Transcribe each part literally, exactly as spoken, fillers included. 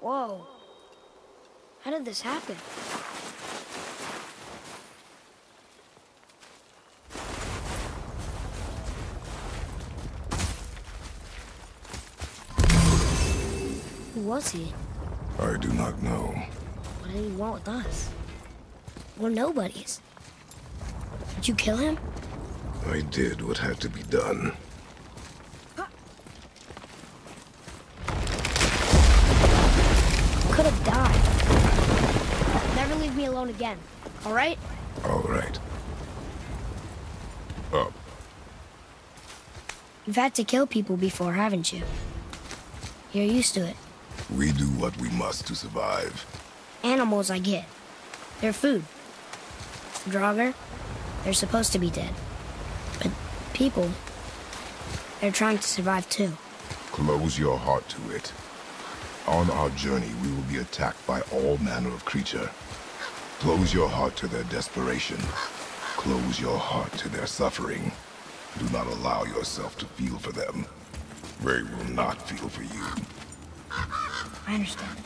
Whoa. How did this happen? Who was he? I do not know. What did he want with us? We're nobodies. Did you kill him? I did what had to be done. Could have died. Never leave me alone again. All right? All right. Up. You've had to kill people before, haven't you? You're used to it. We do what we must to survive. Animals I get. They're food. Draugr, they're supposed to be dead. But people, they're trying to survive too. Close your heart to it. On our journey, we will be attacked by all manner of creature. Close your heart to their desperation. Close your heart to their suffering. Do not allow yourself to feel for them. They will not feel for you. I understand.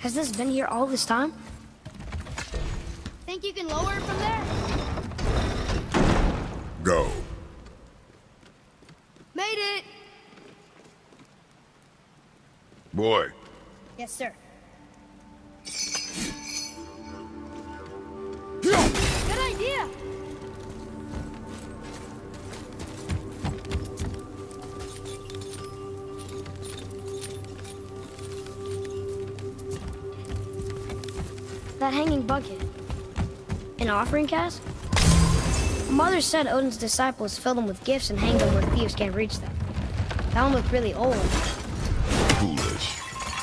Has this been here all this time? Think you can lower it from there? Go. Made it! Boy. Yes, sir. Good idea! That hanging bucket. An offering cask? Mother said Odin's disciples fill them with gifts and hang them where thieves can't reach them. That one looked really old. Foolish.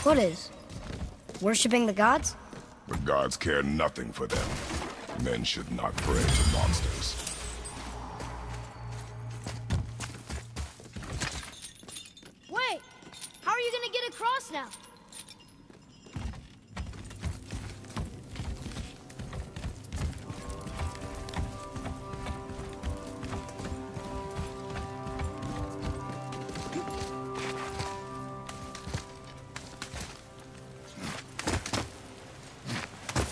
What is? Worshipping the gods? The gods care nothing for them. Men should not pray to monsters. Wait! How are you gonna get across now?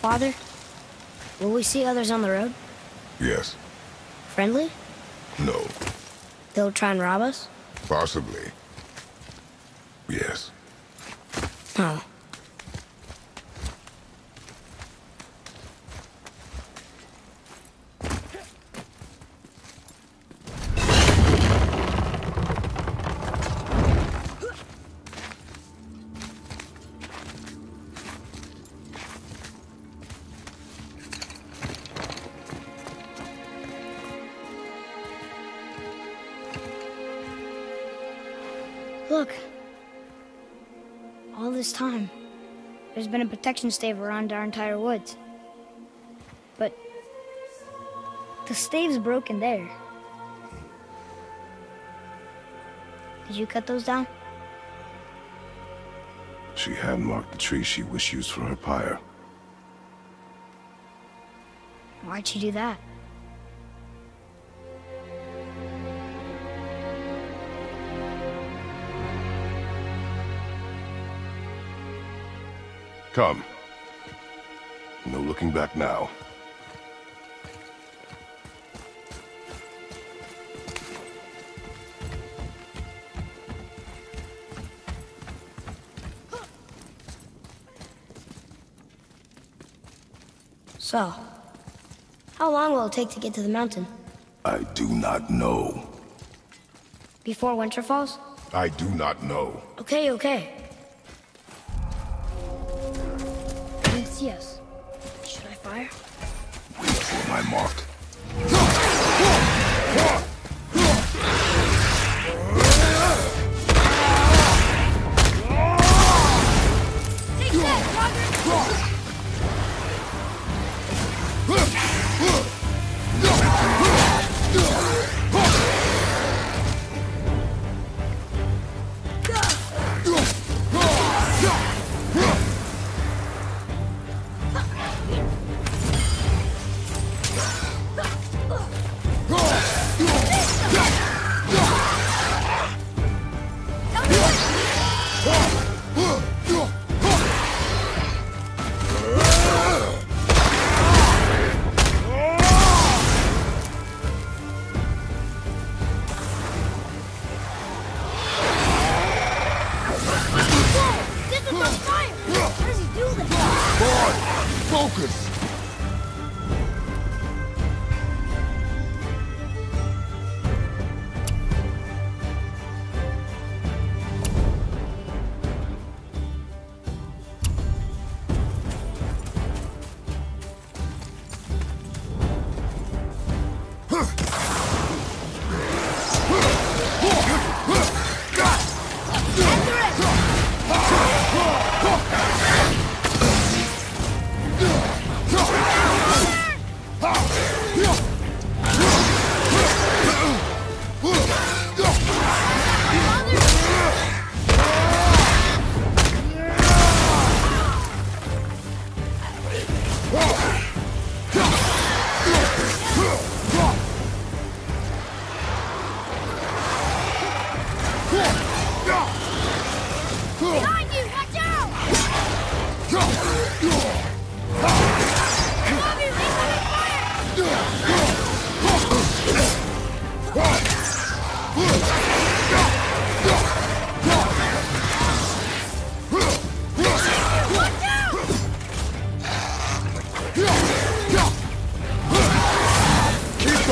Father, will we see others on the road? Yes. Friendly? No. They'll try and rob us? Possibly. Yes. Oh. Look, all this time, there's been a protection stave around our entire woods. But the stave's broken there. Did you cut those down? She had marked the tree she wished used for her pyre. Why'd she do that? Come. No looking back now. So, how long will it take to get to the mountain? I do not know. Before winter falls? I do not know. Okay, okay. Yes. Should I fire? Wait for my mark. Take that, Draugr!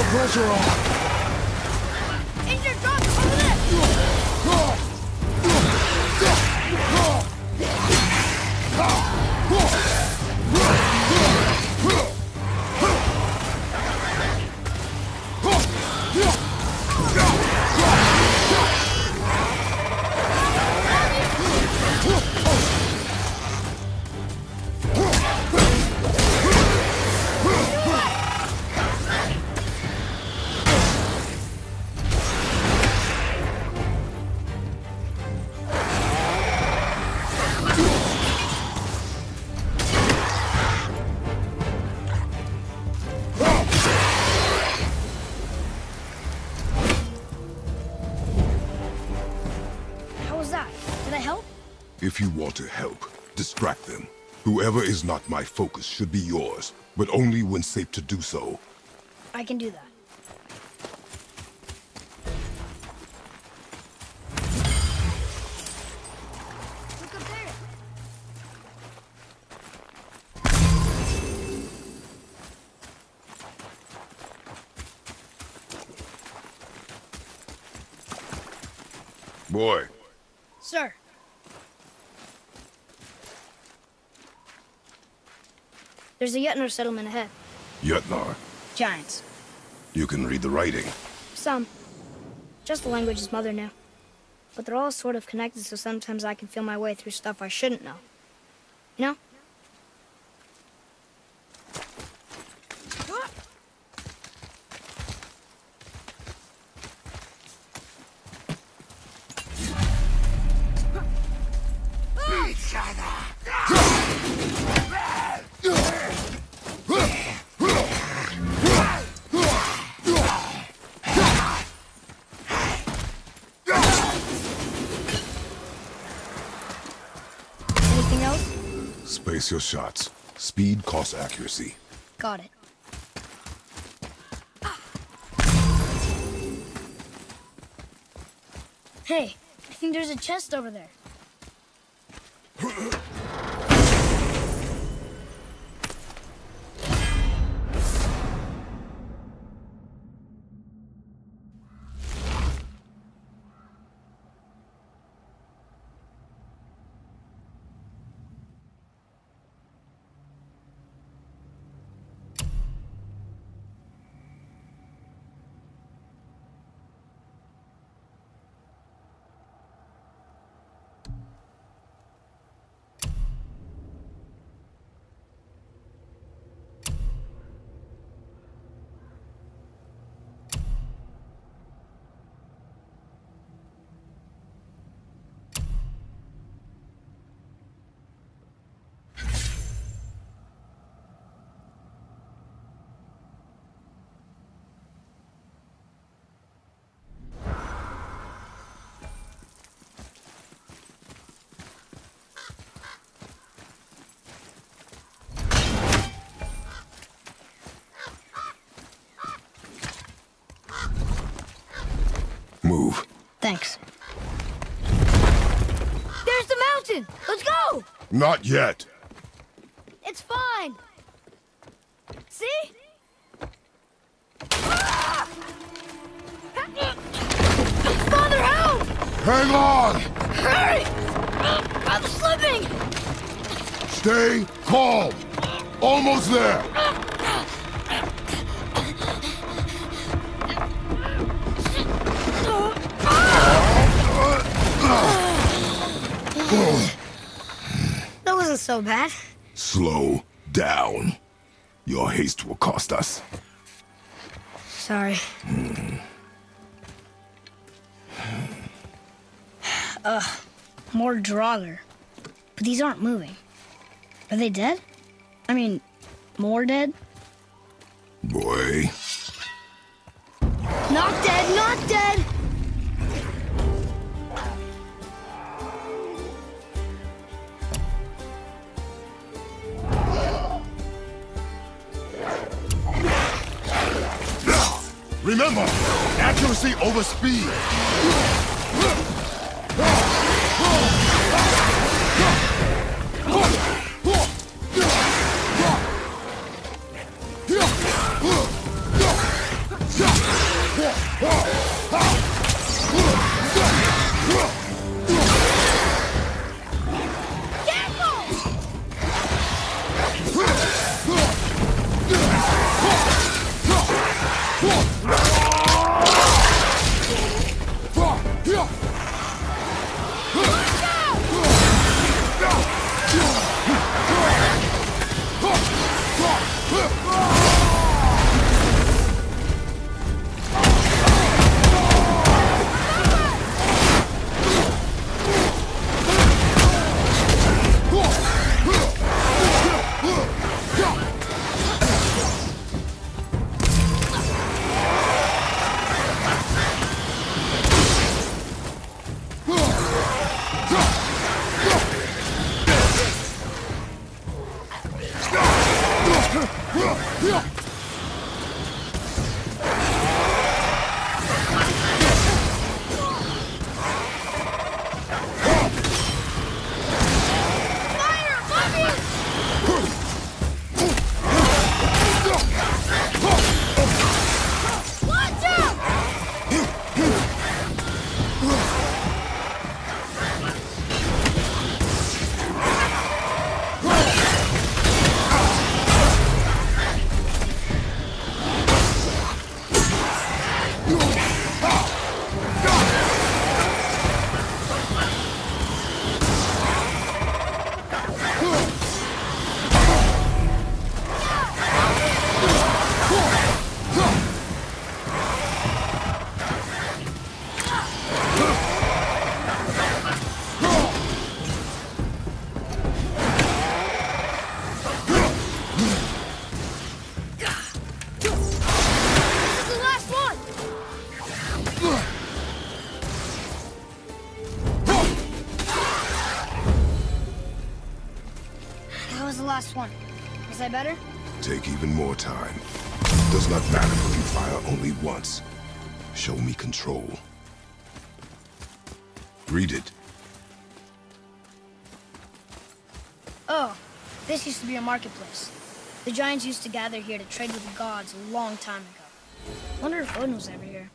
pressure off. Injured Brok, over there! If you want to help, distract them. Whoever is not my focus should be yours, but only when safe to do so. I can do that. Look up there. Boy. Sir. There's a Yetnar settlement ahead. Yetnar? Giants. You can read the writing? Some. Just the language his mother knew. But they're all sort of connected, so sometimes I can feel my way through stuff I shouldn't know. You know? Space your shots. Speed costs accuracy. Got it. Ah. Hey, I think there's a chest over there. Move. Thanks. There's the mountain! Let's go! Not yet. It's fine. See? Ah! Father, help! Hang on! Hurry! I'm slipping! Stay calm. Almost there. That wasn't so bad. Slow down. Your haste will cost us. Sorry. Mm. Ugh. More Draugr. But these aren't moving. Are they dead? I mean, more dead? Boy. Not dead, not dead! Remember, accuracy over speed. Last one. Was I better? Take even more time. Does not matter if you fire only once. Show me control. Read it. Oh, this used to be a marketplace. The giants used to gather here to trade with the gods a long time ago. Wonder if Odin was ever here.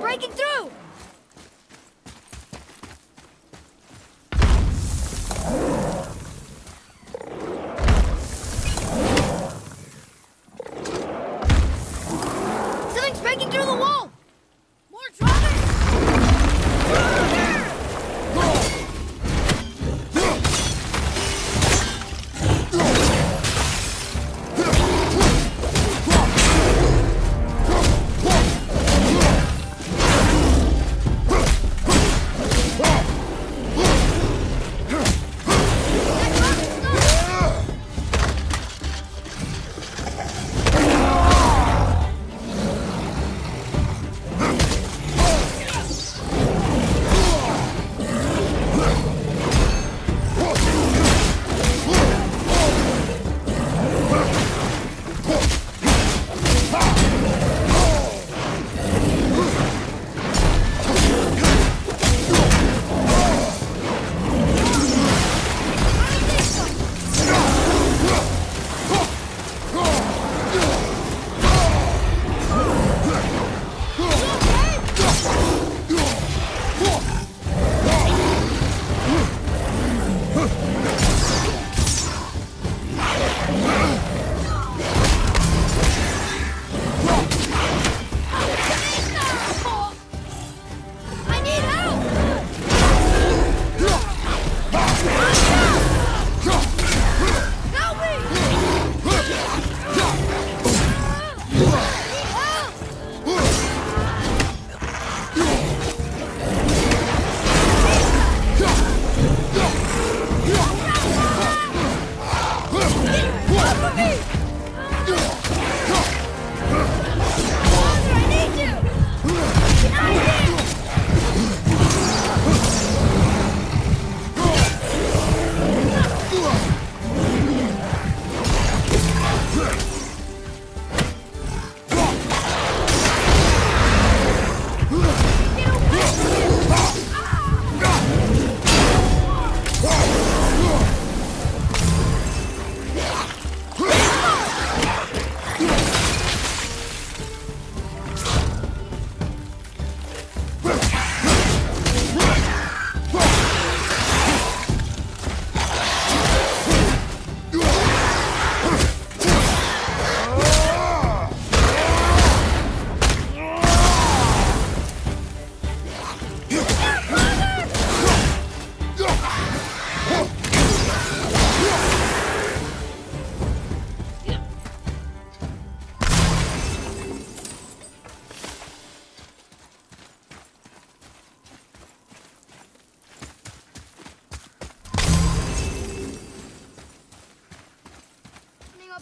Breaking through! Something's breaking through the wall! More Draugr!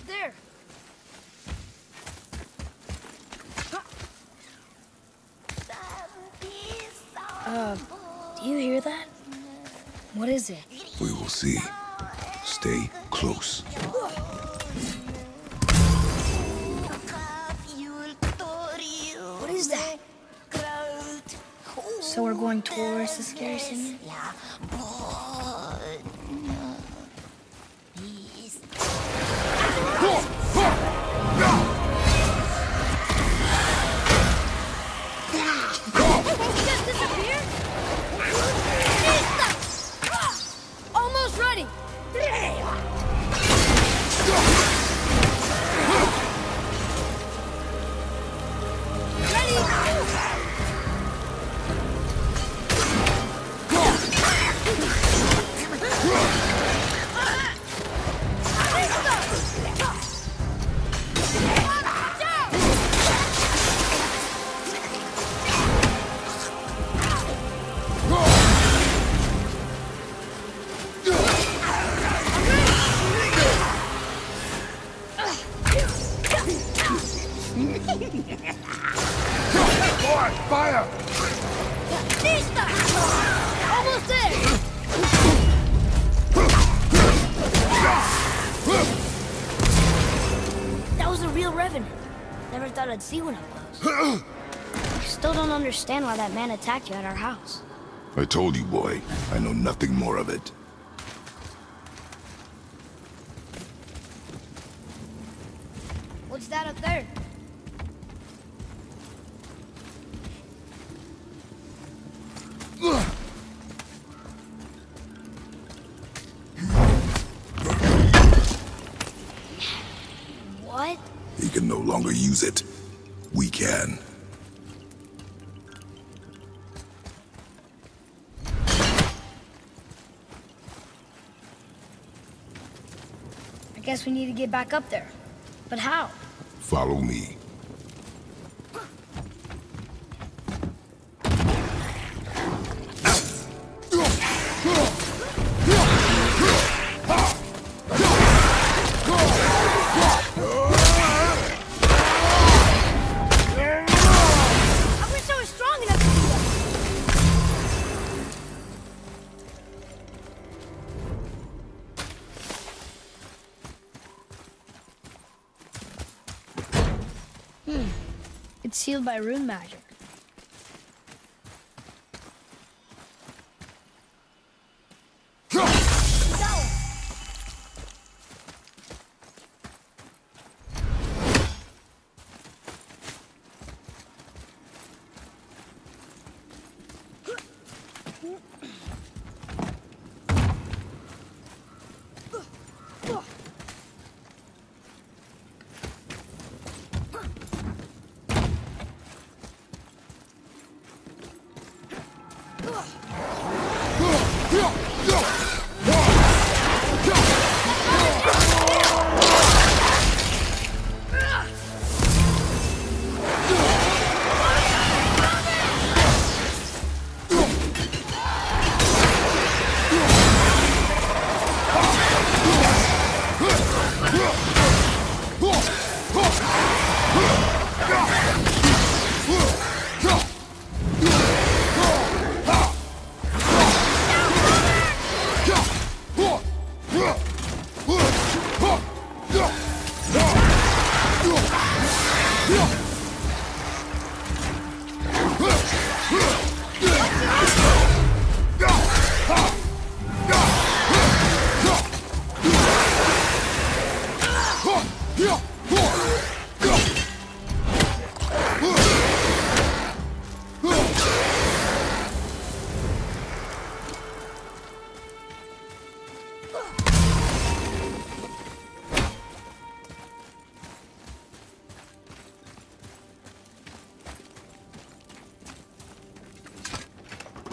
there. Uh, do you hear that? What is it? We will see. Stay close. What is that? So we're going towards this garrison? I'd see when it was. I still don't understand why that man attacked you at our house. I told you, boy. I know nothing more of it. What's that up there? What? He can no longer use it. We can. I guess we need to get back up there. But how? Follow me. Sealed by rune magic.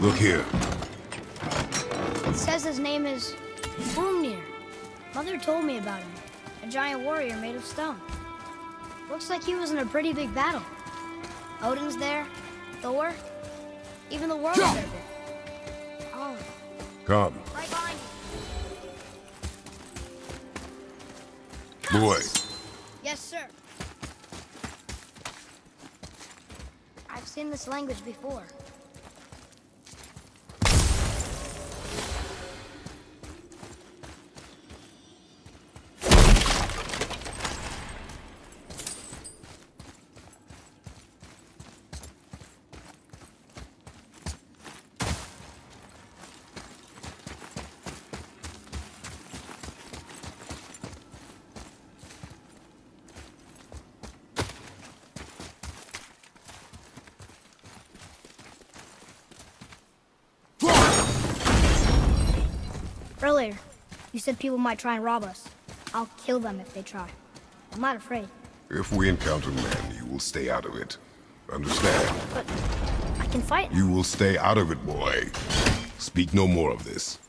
Look here. It says his name is Brunir. Mother told me about him. A giant warrior made of stone. Looks like he was in a pretty big battle. Odin's there, Thor, even the world's there. Oh. Come. Right behind you. Boy. Yes, sir. I've seen this language before. Earlier, you said people might try and rob us. I'll kill them if they try. I'm not afraid. If we encounter men, you will stay out of it. Understand? But I can fight. You will stay out of it, boy. Speak no more of this.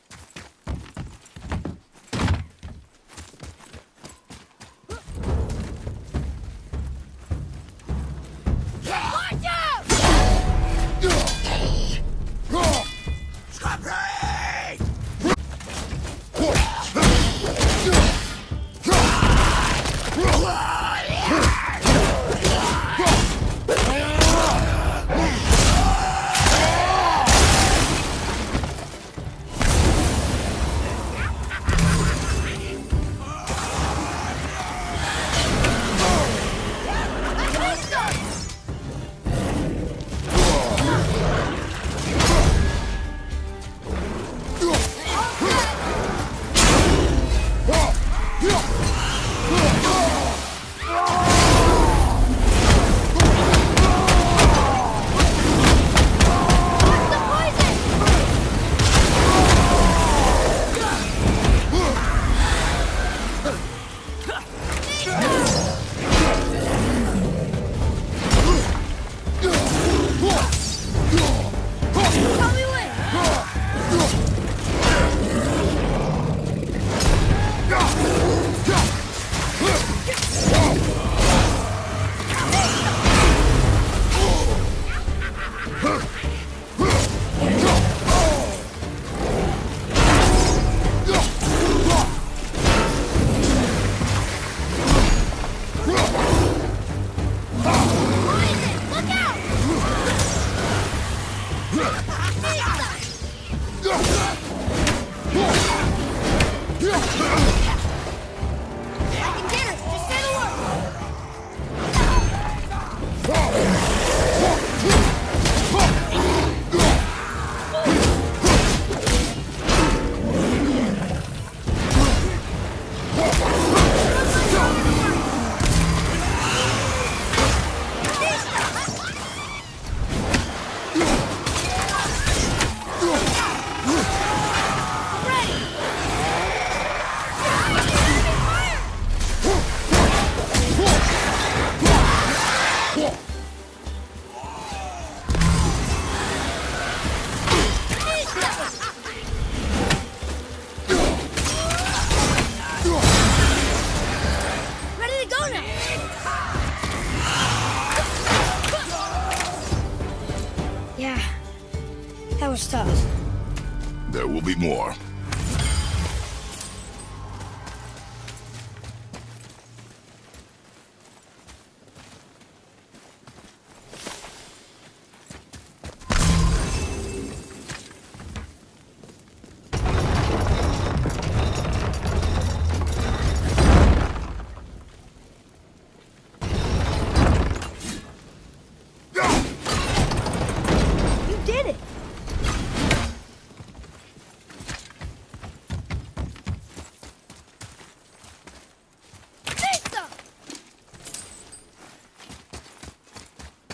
There will be more.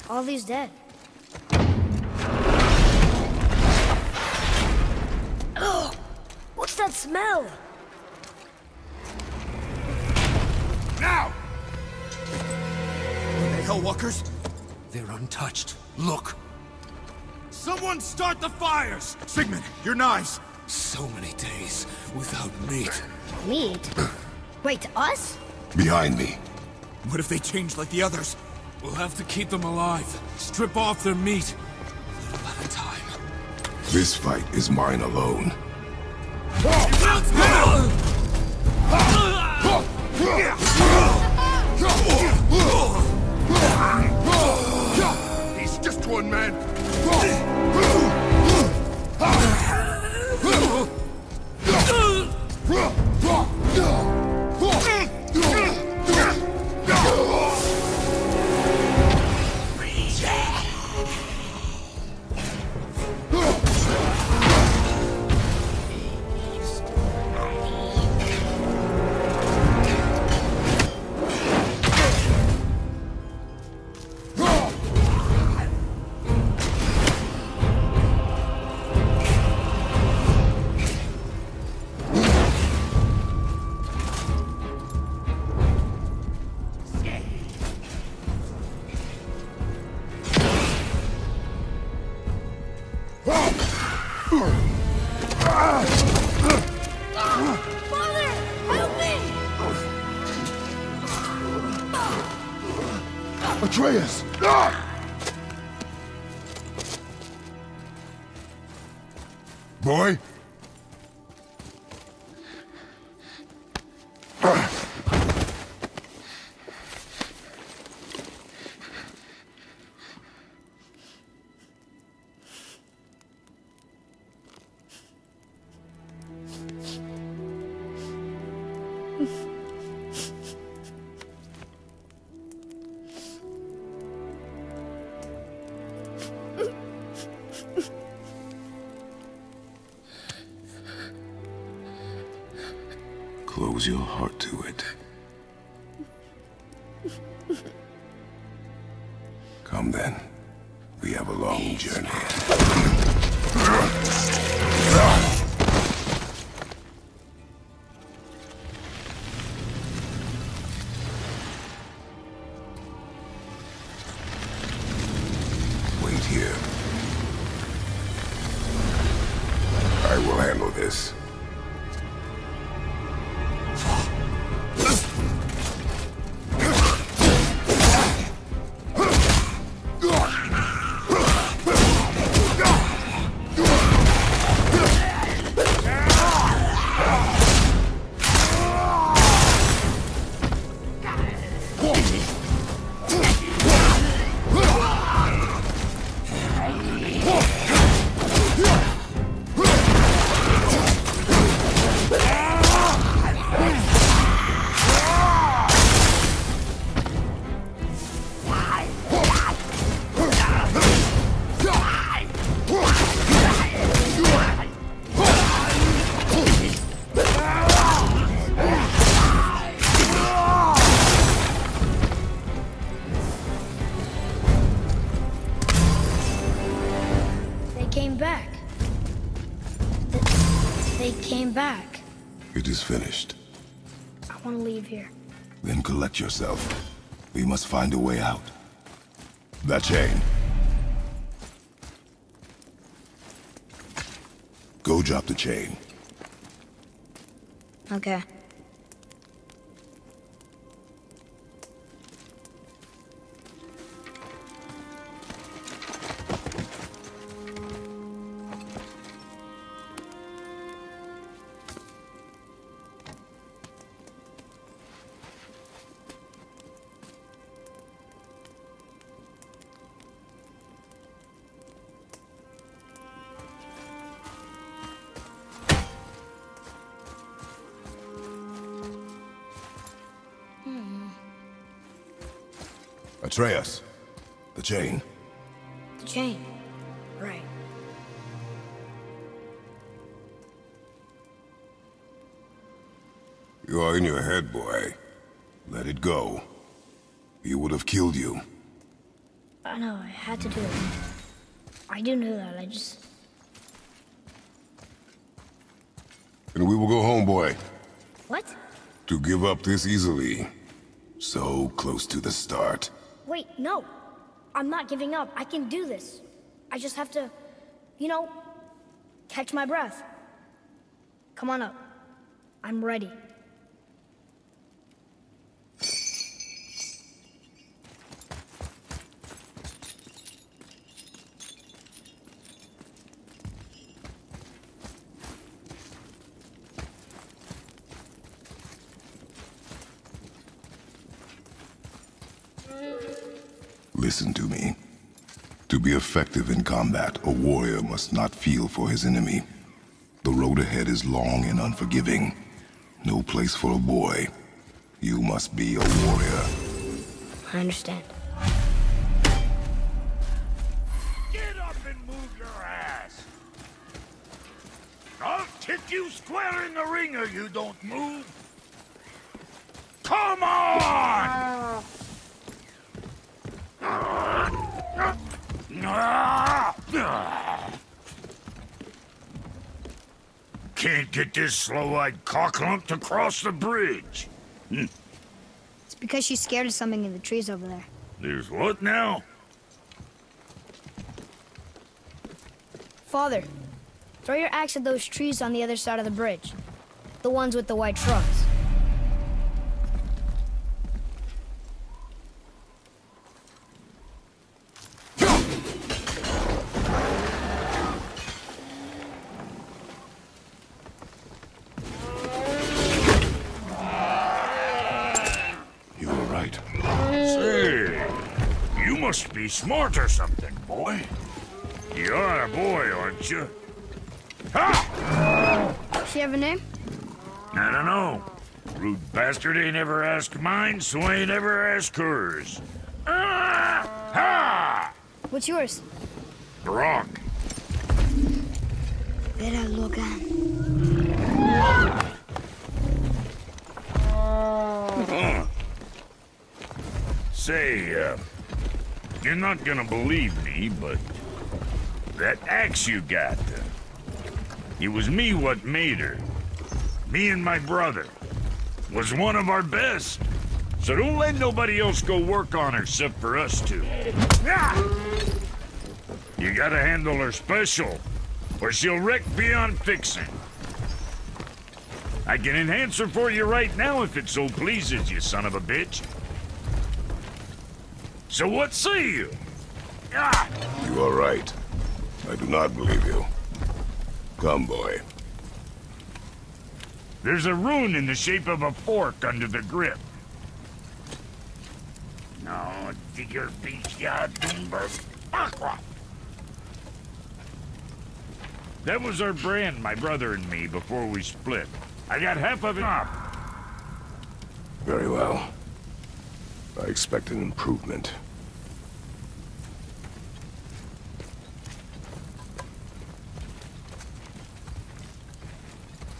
All these dead. Oh, what's that smell? Now! Are they Hellwalkers? They're untouched. Look. Someone start the fires! Sigmund, your knives! So many days without meat. Meat? Wait, us? Behind me. What if they change like the others? We'll have to keep them alive. Strip off their meat. A little at a time. This fight is mine alone. Atreus! Boy? Close your heart to it. Come then. We have a long journey. Wait here. I will handle this. Finished. I want to leave here. Then collect yourself. We must find a way out. That chain. Go drop the chain. Okay. Atreus, the chain. The chain, right. You are in your head, boy. Let it go. He would have killed you. I know, I had to do it. I do know that, I just... And we will go home, boy. What? To give up this easily. So close to the start. Wait, no. I'm not giving up. I can do this. I just have to, you know, catch my breath. Come on up. I'm ready. Listen to me. To be effective in combat, a warrior must not feel for his enemy. The road ahead is long and unforgiving. No place for a boy. You must be a warrior. I understand. Get up and move your ass! I'll kick you square in the ringer, you don't move! Come on! Can't get this slow-eyed cocklump to cross the bridge. Hm. It's because she's scared of something in the trees over there. There's what now? Father, throw your axe at those trees on the other side of the bridge. The ones with the white trunks. Be smart or something, boy. You're a boy, aren't you? Ha! Does she have a name? I don't know. Rude bastard ain't ever asked mine, so ain't ever asked hers. Ah! Ha! What's yours? Brok. Better look at. Huh. Say, uh... you're not gonna believe me, but that axe you got, uh, it was me what made her. Me and my brother was one of our best. So don't let nobody else go work on her except for us two. You gotta handle her special, or she'll wreck beyond fixing. I can enhance her for you right now if it so pleases you, son of a bitch. So what say you? Ah. You are right. I do not believe you. Come, boy. There's a rune in the shape of a fork under the grip. No, digger beach yard, Doomberg. Aqua. That was our brand, my brother and me, before we split. I got half of it up. Very well. I expect an improvement.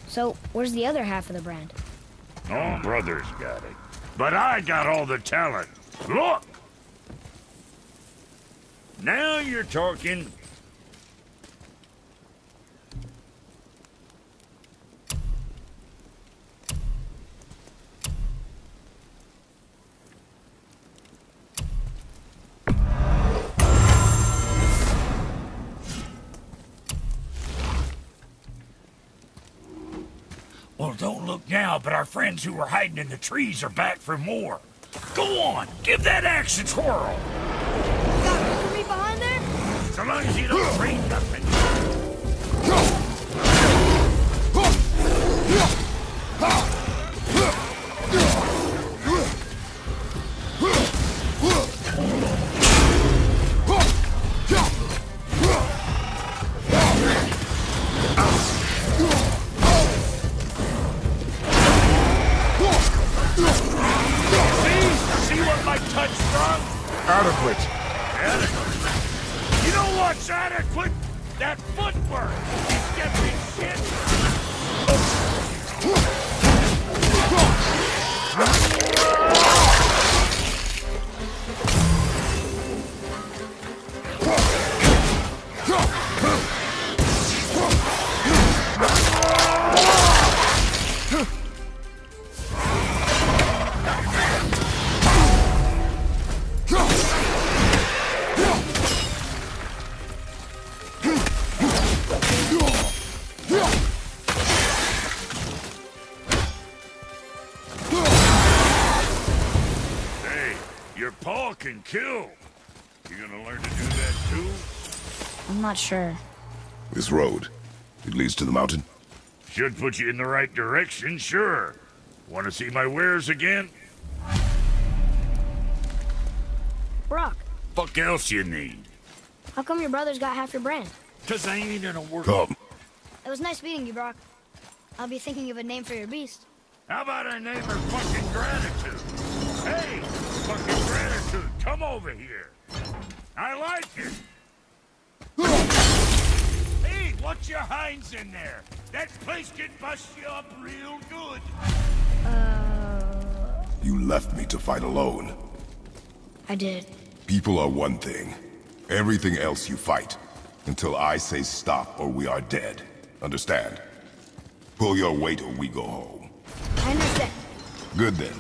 So, where's the other half of the brand? Oh, brother's got it. But I got all the talent. Look! Now you're talking. Now, but our friends who were hiding in the trees are back for more. Go on, give that axe a twirl. You got weaponry behind there? So long as you don't break nothing. Adequate. Adequate. You know what's adequate? That footwork. He's getting shit. Kill. You gonna learn to do that too? I'm not sure. This road, it leads to the mountain? Should put you in the right direction, sure. Want to see my wares again? Brok. Fuck else you need? How come your brother's got half your brand? Cause I ain't in a work. Come. It was nice meeting you, Brok. I'll be thinking of a name for your beast. How about I name her fucking Gratitude? Hey, fucking Gratitude, come over here. I like it. Hey, what's your hinds in there? That place can bust you up real good. Uh... You left me to fight alone. I did. People are one thing. Everything else you fight. Until I say stop or we are dead. Understand? Pull your weight or we go home. I understand. Good then.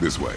This way.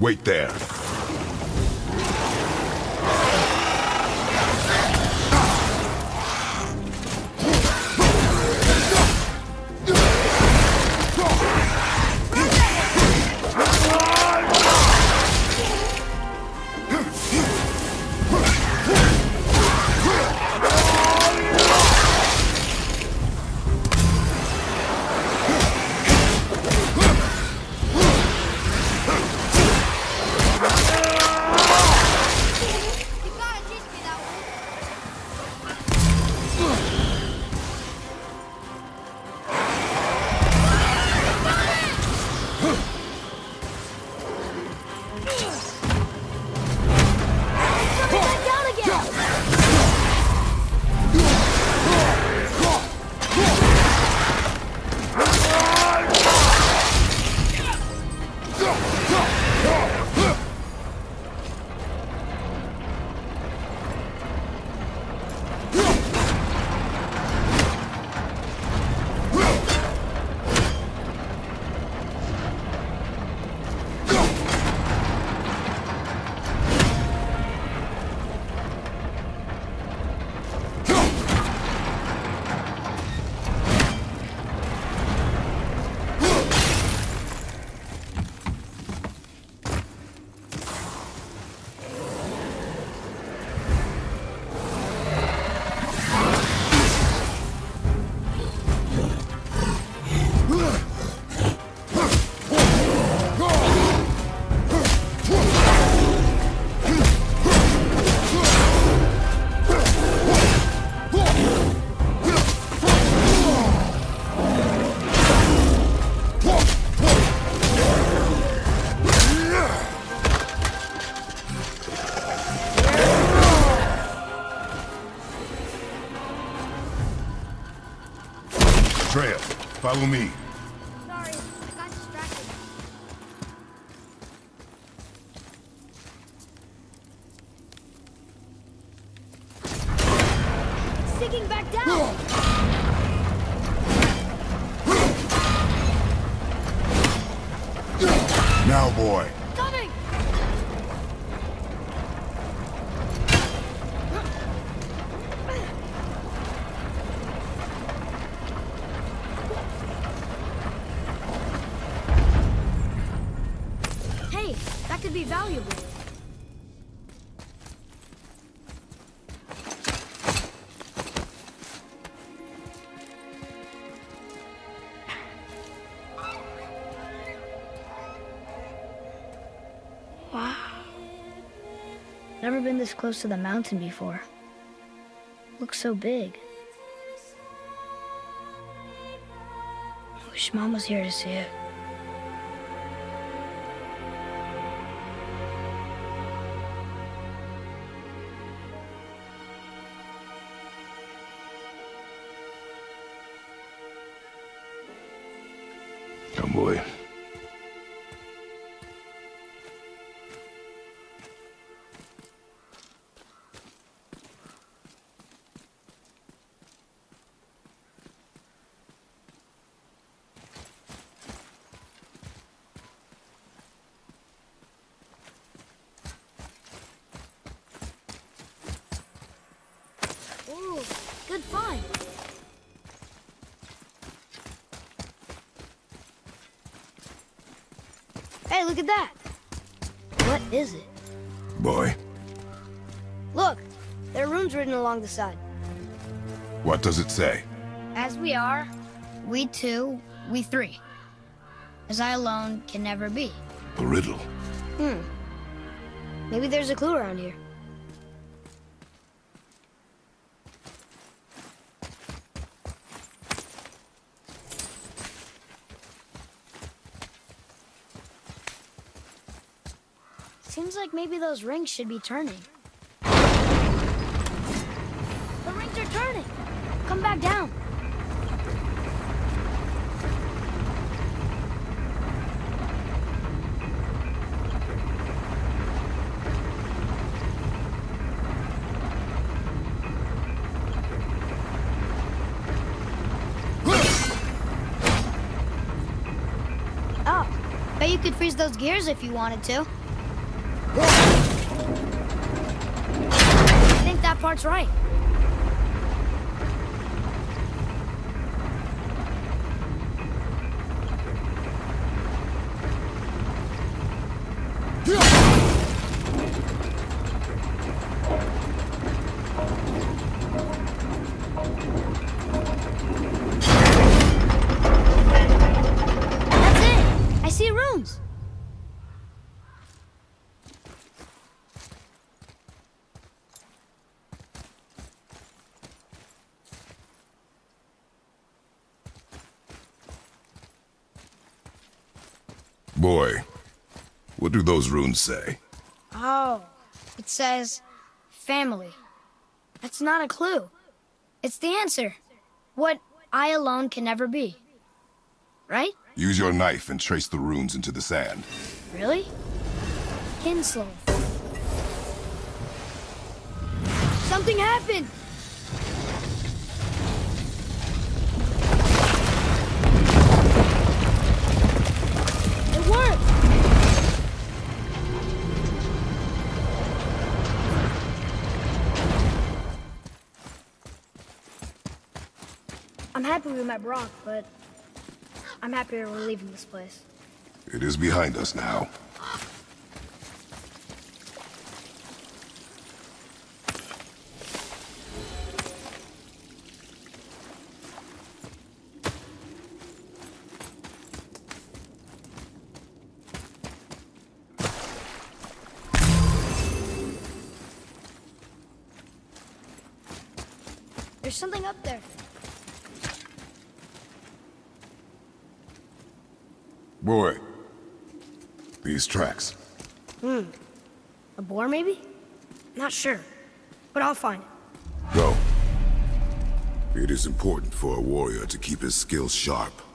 Wait there. Follow me. Sorry, I got distracted. Sinking back down! Now, boy. Coming! Valuable. Wow. Never been this close to the mountain before. Looks so big. I wish Mom was here to see it. good find. Hey, look at that. What is it? Boy. Look, there are runes written along the side. What does it say? As we are, we two, we three. As I alone can never be. A riddle. Hmm. Maybe there's a clue around here. Seems like maybe those rings should be turning. The rings are turning! Come back down! Oh, bet you could freeze those gears if you wanted to. I think that part's right. Boy, what do those runes say? Oh, it says family. That's not a clue. It's the answer. What I alone can never be. Right? Use your knife and trace the runes into the sand. Really? Kinslow. Something happened! I'm happy we met Brok, but I'm happier we're leaving this place. It is behind us now. There's something up there. Boy, these tracks. Hmm. A boar, maybe? Not sure, but I'll find it. Go. It is important for a warrior to keep his skills sharp.